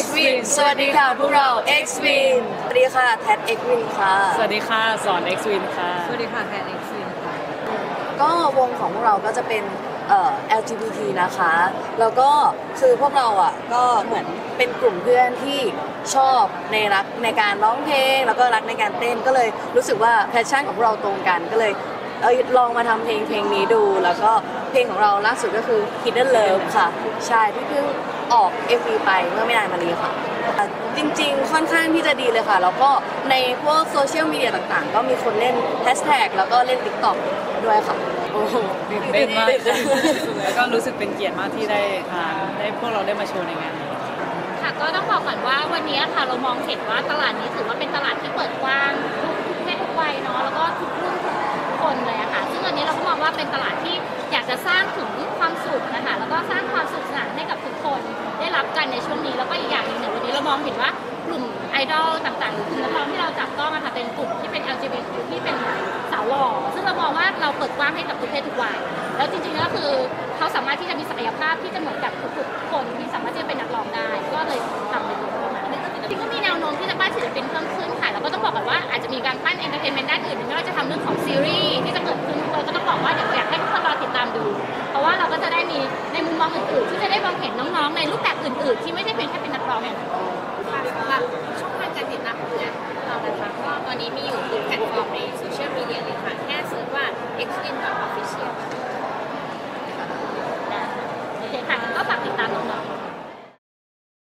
XWYNN สวัสดีค่ะพวกเรา XWYNN สวัสดีค่ะแทน XWYNN ค่ะสวัสดีค่ะสอน XWYNN ค่ะสวัสดีค่ะแทน XWYNN ค่ะก็วงของพวกเราก็จะเป็นLGBT นะคะแล้วก็คือพวกเราอ่ะก็เหมือนเป็นกลุ่มเพื่อนที่ชอบในรักในการร้องเพลงแล้วก็รักในการเต้นก็เลยรู้สึกว่าแพชชั่นของพวกเราตรงกันก็เลยลองมาทำเพลงนี้ดูแล้วก็เพลงของเราล่าสุดก็คือ Hit the Love ค่ะใช่ที่เพิ่งออก MV ไปเมื่อไม่นานมานี้ค่ะจริงๆค่อนข้างที่จะดีเลยค่ะแล้วก็ในพวกโซเชียลมีเดียต่างๆก็มีคนเล่นแฮชแท็กแล้วก็เล่น TikTok ด้วยค่ะโอ้โหตื่นเต้นมากแล้วก็รู้สึกเป็นเกียรติมากที่ได้พวกเราได้มาโชว์ในงานค่ะก็ต้องบอกก่อนว่าวันนี้ค่ะเรามองเห็นว่าตลาดนี้ถือว่าเป็นตลาดที่เปิดกว้างทุกเพศทุกวัยเนาะแล้วก็ทุกรุ่นทุกคนเลยค่ะซึ่งอันนี้เราก็มองว่าเป็นตลาดที่อยากจะสร้างถึงความสุขนะคะแล้วก็สร้างความสุขสนานให้กับทุกคนได้รับกันในช่วงนี้แล้วก็อีกอย่างหนึ่งวันนี้เรามองเห็นว่ากลุ่มไอดอลต่างๆหรือกลุ่มนักร้องที่เราจับต้องค่ะเป็นกลุ่มที่เป็น LGBT ที่เป็นสาวหล่อซึ่งเรามองว่าเราเปิดกว้างให้กับทุกเพศทุกวัยแล้วจริงๆก็คือเขาสามารถที่จะมีศักยภาพที่จะเหมือนกับทุกคนที่สามารถที่จะเป็นนักร้องได้ก็เลยทำเป็นกลุ่มประมาณนี้จริงๆก็มีแนวโน้มที่จะปั้นศิลปินเพิ่มขึ้นค่ะแล้วก็ต้องบอกก่อนว่าอาจจะมีการปั้นเอนเตอร์เทนเมนต์ด้านอื่นไม่ว่าจะทำเรื่องของซีรีส์ที่จะเกิดขึ้นด้วยก็ต้องบอกว่าเดี๋ยวอยากให้ทุกคนรอติดตามดูเพราะว่าเราก็จะได้มีในมุมมองอื่นๆที่จะได้มองเห็นน้องๆในรูปแบบอื่นๆที่ไม่ใช่เป็นแค่เป็นนักร้องอย่างเดียวช่องทางการติดตามของเรานะคะก็ตอนนี้มีอยู่